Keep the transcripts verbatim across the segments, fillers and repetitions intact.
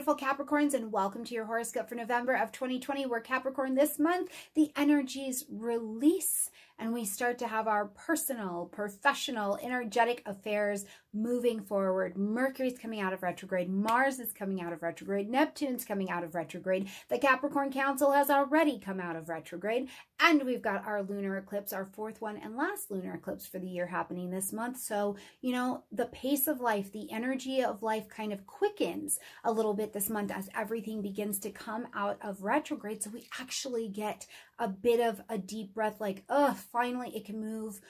beautiful Capricorns, and welcome to your horoscope for November of twenty twenty. We're Capricorn this month. The energies release and we start to have our personal, professional, energetic affairs moving forward. Mercury's coming out of retrograde. Mars is coming out of retrograde. Neptune's coming out of retrograde. The Capricorn Council has already come out of retrograde. And we've got our lunar eclipse, our fourth one and last lunar eclipse for the year happening this month. So, you know, the pace of life, the energy of life kind of quickens a little bit this month as everything begins to come out of retrograde. So we actually get a bit of a deep breath, like, oh, finally it can move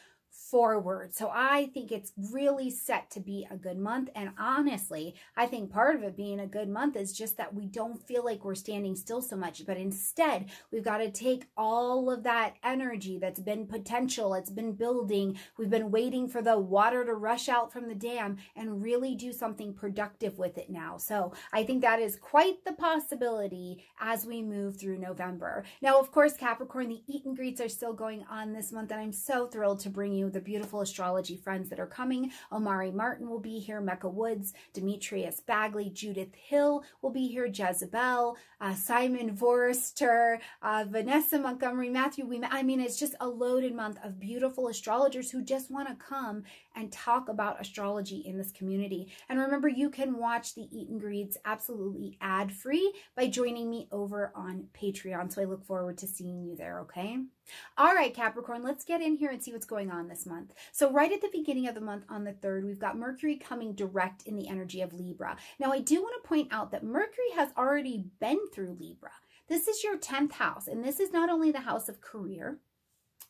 forward. So I think it's really set to be a good month. And honestly, I think part of it being a good month is just that we don't feel like we're standing still so much, but instead we've got to take all of that energy that's been potential, it's been building, we've been waiting for the water to rush out from the dam, and really do something productive with it now. So I think that is quite the possibility as we move through November. Now, of course, Capricorn, the eat and greets are still going on this month, and I'm so thrilled to bring you the beautiful astrology friends that are coming. Omari Martin will be here, Mecca Woods, Demetrius Bagley, Judith Hill will be here, Jezebel, uh, Simon Vorster, uh, Vanessa Montgomery, Matthew. We, I mean, it's just a loaded month of beautiful astrologers who just want to come and talk about astrology in this community. And remember, you can watch the Eat and Greets absolutely ad-free by joining me over on Patreon. So I look forward to seeing you there, okay? All right, Capricorn, let's get in here and see what's going on this month. So right at the beginning of the month on the third, we've got Mercury coming direct in the energy of Libra. Now, I do want to point out that Mercury has already been through Libra. This is your tenth house, and this is not only the house of career,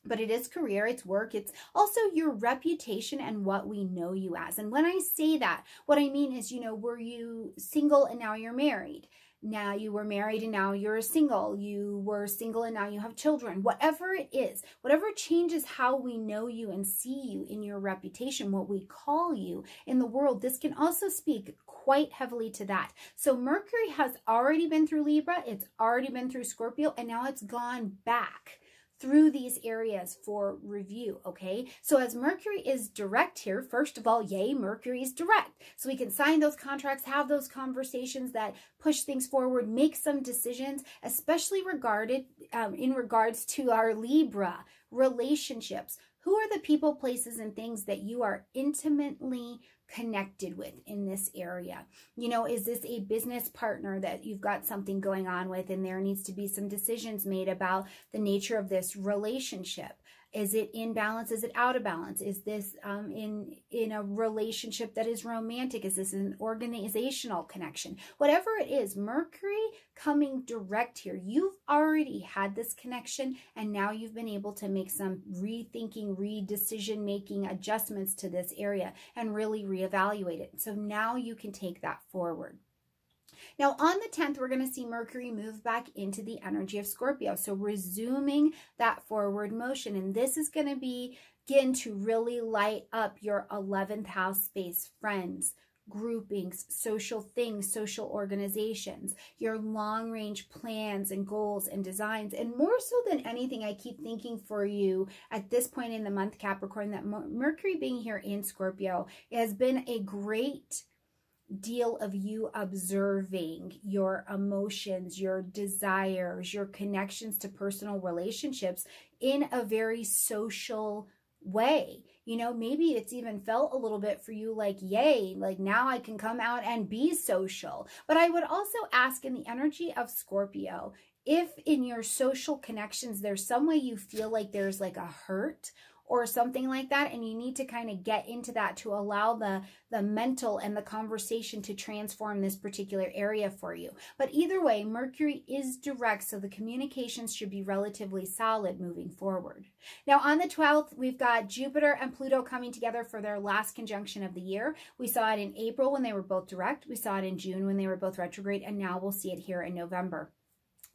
but it is career, it's work, it's also your reputation and what we know you as. And when I say that, what I mean is, you know, were you single and now you're married? Now you were married and now you're single. You were single and now you have children. Whatever it is, whatever changes how we know you and see you in your reputation, what we call you in the world, this can also speak quite heavily to that. So Mercury has already been through Libra, it's already been through Scorpio, and now it's gone back through these areas for review, okay? So as Mercury is direct here, first of all, yay, Mercury is direct. So we can sign those contracts, have those conversations that push things forward, make some decisions, especially regarded um, in regards to our Libra relationships. Who are the people, places, and things that you are intimately connected with in this area? You know, is this a business partner that you've got something going on with and there needs to be some decisions made about the nature of this relationship? Is it in balance? Is it out of balance? Is this um, in, in a relationship that is romantic? Is this an organizational connection? Whatever it is, Mercury coming direct here. You've already had this connection, and now you've been able to make some rethinking, re-decision-making adjustments to this area and really reevaluate it. So now you can take that forward. Now, on the tenth, we're going to see Mercury move back into the energy of Scorpio. So resuming that forward motion. And this is going to begin to really light up your eleventh house space, friends, groupings, social things, social organizations, your long-range plans and goals and designs. And more so than anything, I keep thinking for you at this point in the month, Capricorn, that Mercury being here in Scorpio has been a great deal of you observing your emotions, your desires, your connections to personal relationships in a very social way. You know, maybe it's even felt a little bit for you like, yay, like now I can come out and be social. But I would also ask, in the energy of Scorpio, if in your social connections, there's some way you feel like there's like a hurt or something like that, and you need to kind of get into that to allow the, the mental and the conversation to transform this particular area for you. But either way, Mercury is direct, so the communications should be relatively solid moving forward. Now, on the twelfth, we've got Jupiter and Pluto coming together for their last conjunction of the year. We saw it in April when they were both direct, we saw it in June when they were both retrograde, and now we'll see it here in November.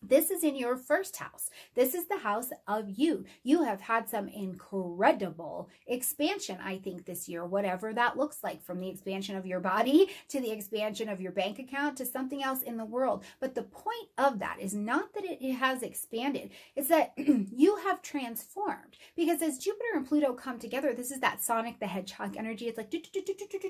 This is in your first house. This is the house of you. You have had some incredible expansion, I think, this year, whatever that looks like, from the expansion of your body to the expansion of your bank account to something else in the world. But the point of that is not that it has expanded. It's that you have transformed, because as Jupiter and Pluto come together, this is that Sonic the Hedgehog energy. It's like,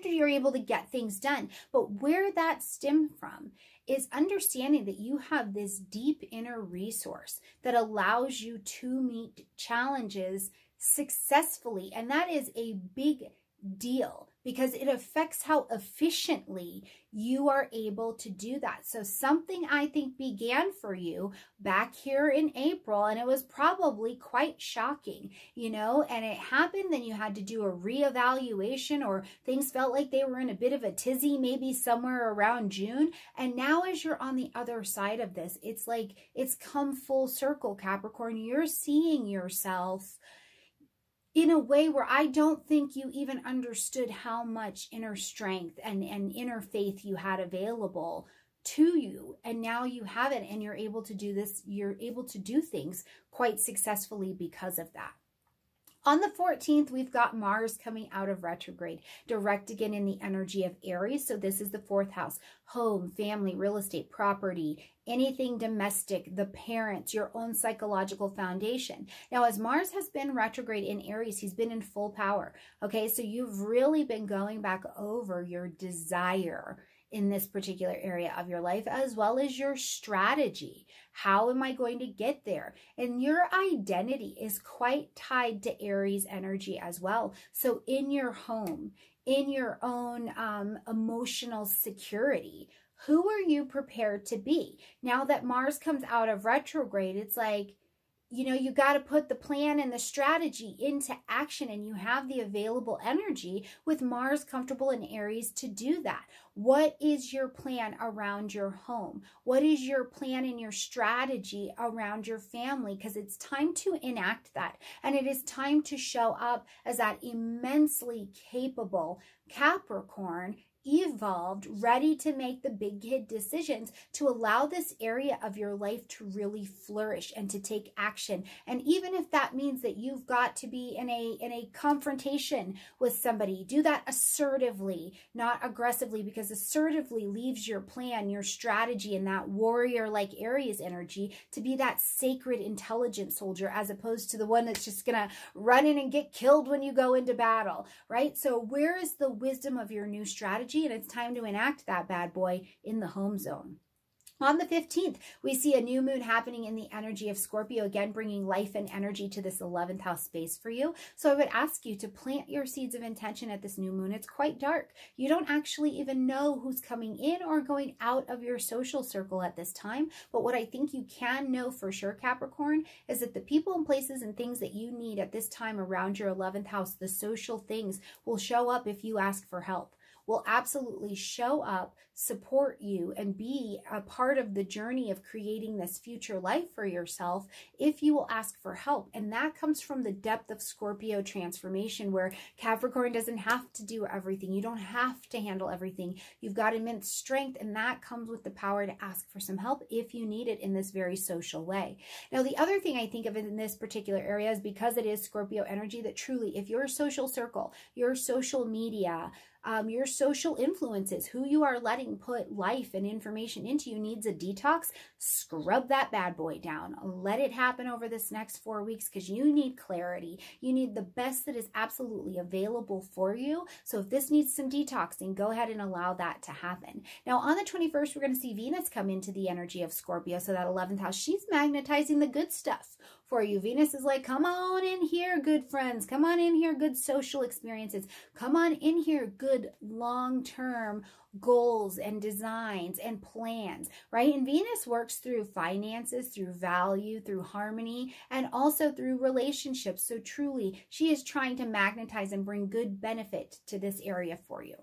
you're able to get things done. But where that stemmed from is understanding that you have this deep inner resource that allows you to meet challenges successfully. And that is a big deal because it affects how efficiently you are able to do that. So something I think began for you back here in April, and it was probably quite shocking, you know, and it happened, then you had to do a reevaluation, or things felt like they were in a bit of a tizzy maybe somewhere around June. And now as you're on the other side of this, it's like it's come full circle, Capricorn. You're seeing yourself in a way where I don't think you even understood how much inner strength and, and inner faith you had available to you. And now you have it, and you're able to do this, you're able to do things quite successfully because of that. On the fourteenth, we've got Mars coming out of retrograde, direct again in the energy of Aries. So this is the fourth house: home, family, real estate, property, anything domestic, the parents, your own psychological foundation. Now, as Mars has been retrograde in Aries, he's been in full power. Okay, so you've really been going back over your desire in this particular area of your life, as well as your strategy. How am I going to get there? And your identity is quite tied to Aries energy as well. So in your home, in your own um, emotional security, who are you prepared to be? Now that Mars comes out of retrograde, it's like, you know, you got to put the plan and the strategy into action, and you have the available energy with Mars comfortable in Aries to do that. What is your plan around your home? What is your plan and your strategy around your family? Because it's time to enact that, and it is time to show up as that immensely capable Capricorn, evolved, ready to make the big kid decisions, to allow this area of your life to really flourish and to take action. And even if that means that you've got to be in a in a confrontation with somebody, do that assertively, not aggressively, because assertively leaves your plan, your strategy, and that warrior like Aries energy to be that sacred intelligent soldier, as opposed to the one that's just gonna run in and get killed when you go into battle, right? So where is the wisdom of your new strategy? And it's time to enact that bad boy in the home zone. On the fifteenth, we see a new moon happening in the energy of Scorpio, again bringing life and energy to this eleventh house space for you. So I would ask you to plant your seeds of intention at this new moon. It's quite dark. You don't actually even know who's coming in or going out of your social circle at this time. But what I think you can know for sure, Capricorn, is that the people and places and things that you need at this time around your eleventh house, the social things, will show up if you ask for help, will absolutely show up, support you, and be a part of the journey of creating this future life for yourself if you will ask for help. And that comes from the depth of Scorpio transformation, where Capricorn doesn't have to do everything. You don't have to handle everything. You've got immense strength, and that comes with the power to ask for some help if you need it in this very social way. Now, the other thing I think of in this particular area is, because it is Scorpio energy, that truly, if your social circle, your social media, Um, your social influences, who you are letting put life and information into you, needs a detox, scrub that bad boy down. Let it happen over this next four weeks because you need clarity. You need the best that is absolutely available for you. So if this needs some detoxing, go ahead and allow that to happen. Now on the twenty-first, we're going to see Venus come into the energy of Scorpio. So that eleventh house, she's magnetizing the good stuff for you. Venus is like, come on in here, good friends. Come on in here, good social experiences. Come on in here, good long-term goals and designs and plans, right? And Venus works through finances, through value, through harmony, and also through relationships. So truly, she is trying to magnetize and bring good benefit to this area for you.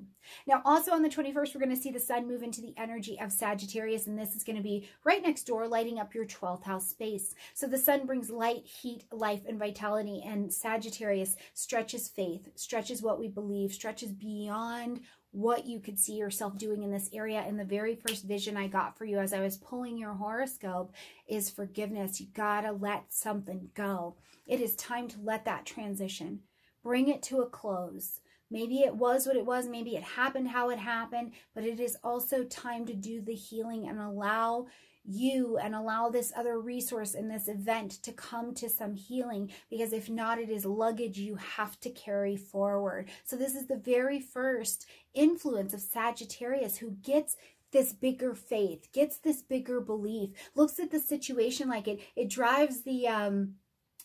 Now, also on the twenty-first, we're going to see the sun move into the energy of Sagittarius, and this is going to be right next door, lighting up your twelfth house space. So the sun brings light, heat, life, and vitality, and Sagittarius stretches faith, stretches what we believe, stretches beyond what you could see yourself doing in this area. And the very first vision I got for you as I was pulling your horoscope is forgiveness. You gotta let something go. It is time to let that transition, bring it to a close. Maybe it was what it was, maybe it happened how it happened, but it is also time to do the healing and allow you and allow this other resource in this event to come to some healing, because if not, it is luggage you have to carry forward. So this is the very first influence of Sagittarius, who gets this bigger faith, gets this bigger belief, looks at the situation like it, it drives the, um,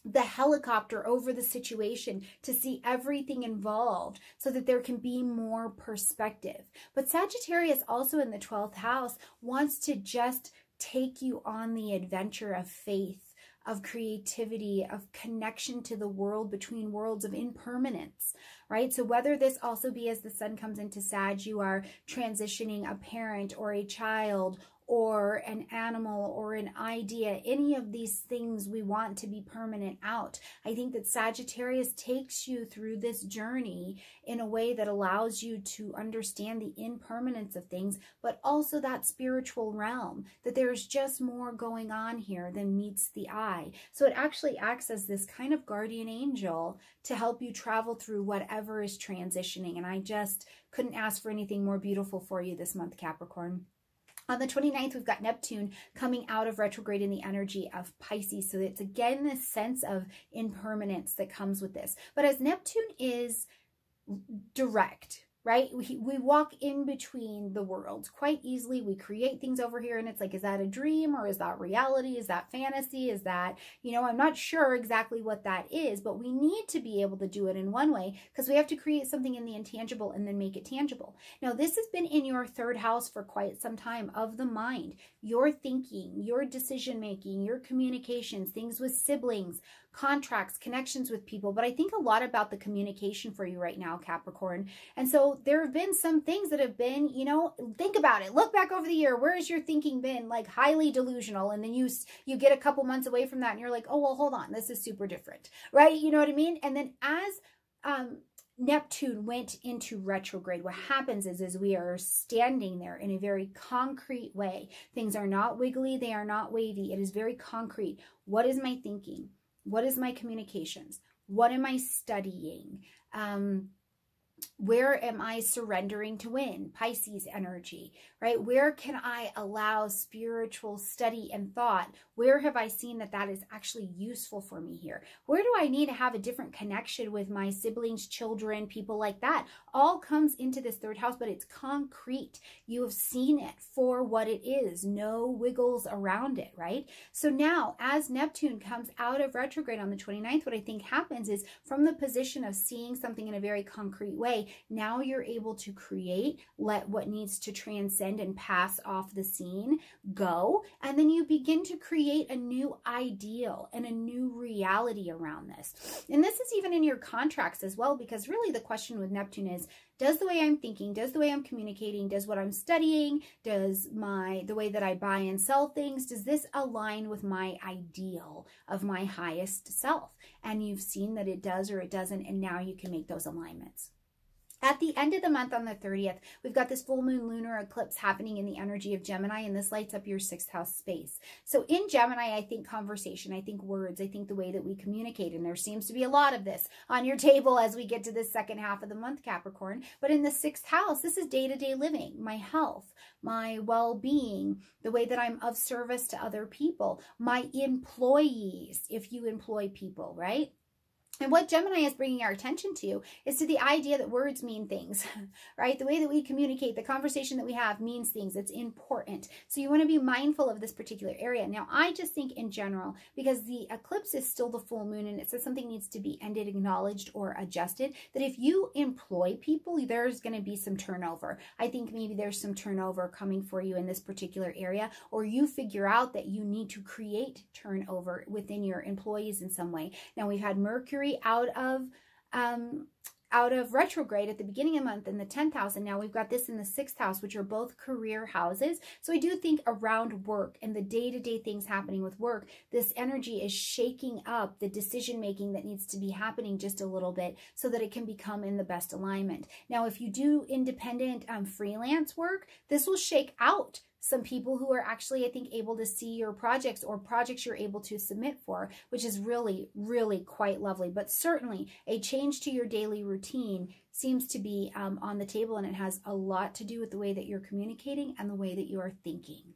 the helicopter over the situation to see everything involved so that there can be more perspective. But Sagittarius, also in the twelfth house, wants to just take you on the adventure of faith, of creativity, of connection to the world, between worlds, of impermanence, right? So whether this also be as the sun comes into Sag, you are transitioning a parent or a child or an animal or an idea, any of these things we want to be permanent out. I think that Sagittarius takes you through this journey in a way that allows you to understand the impermanence of things, but also that spiritual realm, that there's just more going on here than meets the eye. So it actually acts as this kind of guardian angel to help you travel through whatever is transitioning. And I just couldn't ask for anything more beautiful for you this month, Capricorn. On the twenty-ninth, we've got Neptune coming out of retrograde in the energy of Pisces. So it's again this sense of impermanence that comes with this. But as Neptune is direct, right? We, we walk in between the worlds quite easily. We create things over here and it's like, is that a dream or is that reality? Is that fantasy? Is that, you know, I'm not sure exactly what that is, but we need to be able to do it in one way because we have to create something in the intangible and then make it tangible. Now, this has been in your third house for quite some time, of the mind, your thinking, your decision-making, your communications, things with siblings, contracts, connections with people. But I think a lot about the communication for you right now, Capricorn. And so there have been some things that have been, you know, think about it, look back over the year, where has your thinking been like highly delusional? And then you, you get a couple months away from that and you're like, oh, well, hold on, this is super different, right? You know what I mean? And then as, um, Neptune went into retrograde, what happens is, is we are standing there in a very concrete way. Things are not wiggly. They are not wavy. It is very concrete. What is my thinking? What is my communications? What am I studying? Um, where am I surrendering to win? Pisces energy, right? Where can I allow spiritual study and thought? Where have I seen that that is actually useful for me here? Where do I need to have a different connection with my siblings, children, people like that? All comes into this third house, but it's concrete. You have seen it for what it is. No wiggles around it, right? So now as Neptune comes out of retrograde on the twenty-ninth, what I think happens is from the position of seeing something in a very concrete way, now you're able to create, let what needs to transcend and pass off the scene go, and then you begin to create a new ideal and a new reality around this. And this is even in your contracts as well, because really the question with Neptune is, does the way I'm thinking, does the way I'm communicating, does what I'm studying, does my the way that I buy and sell things, does this align with my ideal of my highest self? And you've seen that it does or it doesn't, and now you can make those alignments. At the end of the month on the thirtieth, we've got this full moon lunar eclipse happening in the energy of Gemini, and this lights up your sixth house space. So in Gemini, I think conversation, I think words, I think the way that we communicate, and there seems to be a lot of this on your table as we get to the second half of the month, Capricorn. But in the sixth house, this is day-to-day living, my health, my well-being, the way that I'm of service to other people, my employees, if you employ people, right? And what Gemini is bringing our attention to is to the idea that words mean things, right? The way that we communicate, the conversation that we have means things. It's important. So you want to be mindful of this particular area. Now, I just think in general, because the eclipse is still the full moon and it says something needs to be ended, acknowledged, or adjusted, that if you employ people, there's going to be some turnover. I think maybe there's some turnover coming for you in this particular area, or you figure out that you need to create turnover within your employees in some way. Now, we've had Mercury out of um, out of retrograde at the beginning of the month in the tenth house, and now we've got this in the sixth house, which are both career houses. So I do think around work and the day-to-day things happening with work, this energy is shaking up the decision-making that needs to be happening just a little bit so that it can become in the best alignment. Now, if you do independent um, freelance work, this will shake out some people who are actually, I think, able to see your projects or projects you're able to submit for, which is really, really quite lovely. But certainly a change to your daily routine seems to be um, on the table, and it has a lot to do with the way that you're communicating and the way that you are thinking.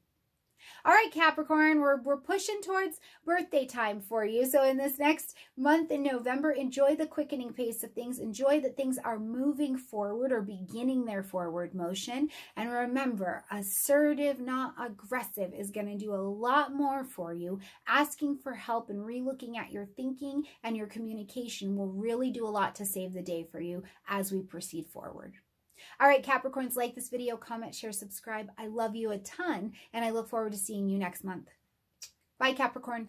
All right, Capricorn, we're, we're pushing towards birthday time for you. So in this next month in November, enjoy the quickening pace of things. Enjoy that things are moving forward or beginning their forward motion. And remember, assertive, not aggressive, is going to do a lot more for you. Asking for help and relooking at your thinking and your communication will really do a lot to save the day for you as we proceed forward. All right, Capricorns, like this video, comment, share, subscribe. I love you a ton, and I look forward to seeing you next month. Bye, Capricorn.